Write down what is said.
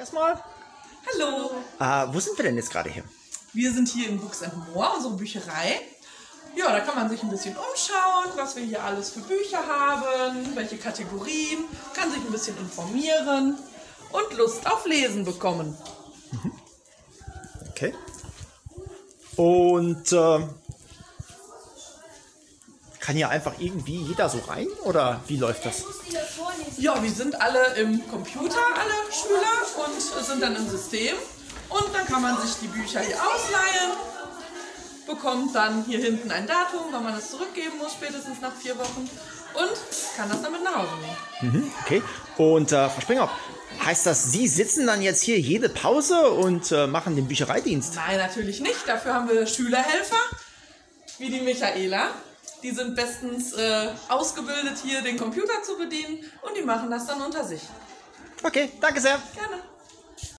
Erstmal. Hallo. Wo sind wir denn jetzt gerade hier? Wir sind hier in Books and More, unsere Bücherei. Ja, da kann man sich ein bisschen umschauen, was wir hier alles für Bücher haben, welche Kategorien, kann sich ein bisschen informieren und Lust auf Lesen bekommen. Okay. Und kann hier einfach irgendwie jeder so rein oder wie läuft das? Ja, wir sind alle im Computer, alle Schüler, und sind dann im System. Und dann kann man sich die Bücher hier ausleihen, bekommt dann hier hinten ein Datum, wann man es zurückgeben muss, spätestens nach 4 Wochen, und kann das dann mit nach Hause nehmen. Okay. Und Frau Springer, heißt das, Sie sitzen dann jetzt hier jede Pause und machen den Büchereidienst? Nein, natürlich nicht. Dafür haben wir Schülerhelfer, wie die Michaela. Die sind bestens ausgebildet, hier den Computer zu bedienen, und die machen das dann unter sich. Okay, danke sehr. Gerne.